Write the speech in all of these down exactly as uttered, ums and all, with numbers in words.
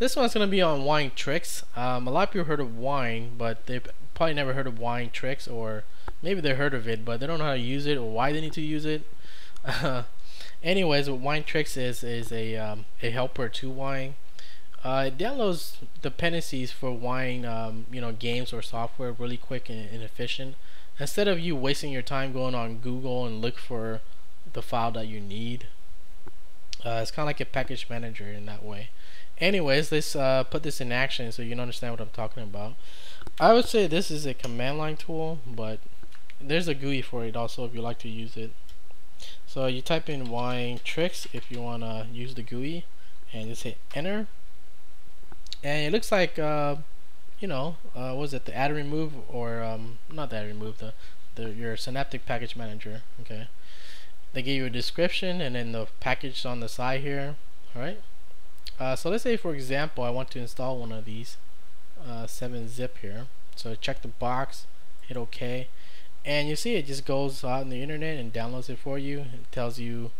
This one's going to be on Winetricks. Um, a lot of people heard of Wine, but they probably never heard of Winetricks, or maybe they heard of it, but they don't know how to use it or why they need to use it. Uh, anyways, what Winetricks is is a um, a helper to Wine. Uh, it downloads dependencies for Wine, um, you know, games or software really quick and, and efficient. Instead of you wasting your time going on Google and look for the file that you need. Uh, it's kind of like a package manager in that way. Anyways, let's uh, put this in action so you can understand what I'm talking about. I would say this is a command line tool, but there's a G U I for it also if you like to use it. So you type in Winetricks if you want to use the G U I, and just hit enter. And it looks like, uh, you know, uh, was it the add remove or um, not the add remove, the, the your Synaptic package manager. Okay. They give you a description and then the package on the side here. All right. Uh, so let's say, for example, I want to install one of these uh, seven zip here. So check the box, hit OK, and you see it just goes out on the internet and downloads it for you. It tells you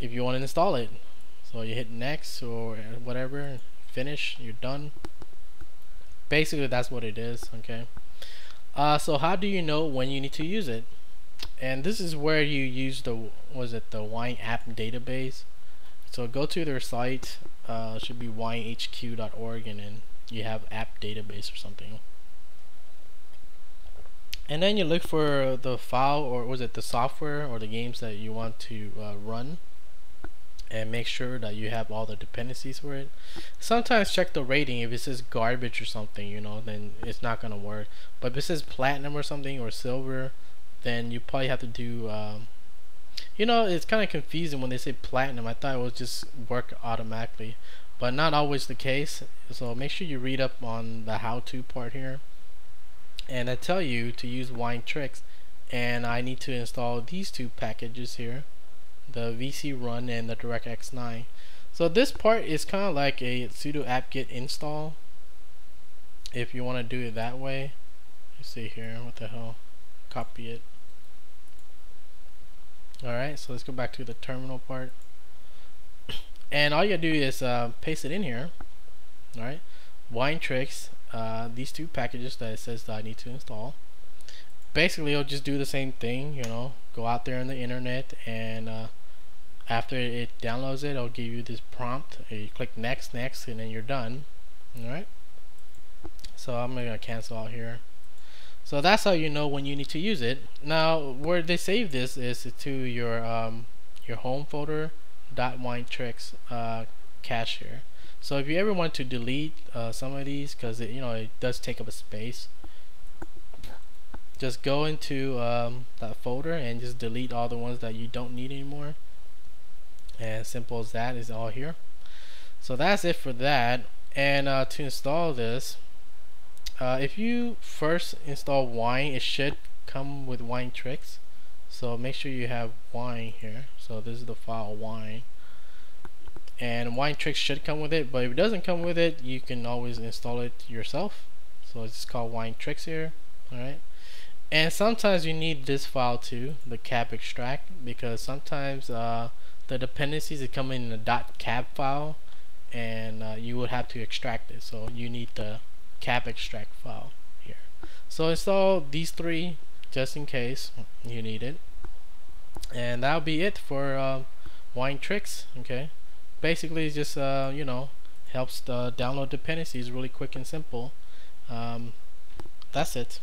if you want to install it. So you hit next or whatever, finish, you're done. Basically, that's what it is. Okay. Uh, so how do you know when you need to use it? And this is where you use the was it the Wine App Database. So go to their site. Uh, it should be wine h q dot org, and then you have App Database or something. And then you look for the file, or was it the software or the games that you want to uh, run, and make sure that you have all the dependencies for it. Sometimes check the rating. If it says garbage or something, you know, then it's not gonna work. But if it says platinum or something or silver, then you probably have to do um, you know, it's kind of confusing when they say platinum. I thought it would just work automatically, but not always the case. So make sure you read up on the how-to part here. And I tell you to use Winetricks, and I need to install these two packages here, the V C Run and the DirectX nine. So this part is kind of like a sudo apt-get install, if you want to do it that way. Let's see here, what the hell, copy it. Alright, so let's go back to the terminal part, and all you gotta do is uh, paste it in here. Alright, Winetricks, uh, these two packages that it says that I need to install. Basically, it'll just do the same thing, you know, go out there on the internet, and uh, after it downloads it, it'll give you this prompt. You click next, next, and then you're done. Alright, so I'm gonna cancel out here. So that's how you know when you need to use it. Now, where they save this is to your um, your home folder .winetricks uh, cache here. So if you ever want to delete uh, some of these, because you know it does take up a space, just go into um, that folder and just delete all the ones that you don't need anymore. And simple as that is all here. So that's it for that. And uh, to install this. Uh, if you first install Wine, it should come with Winetricks. So make sure you have Wine here. So this is the file Wine, and Winetricks should come with it. But if it doesn't come with it, you can always install it yourself. So it's called Winetricks here. All right. And sometimes you need this file too, the cabextract, because sometimes uh, the dependencies that come in the .cab file, and uh, you would have to extract it. So you need the cabextract file here. So install these three just in case you need it, and that'll be it for uh, Winetricks. Okay, basically it's just uh, you know, helps the download dependencies really quick and simple. Um, that's it.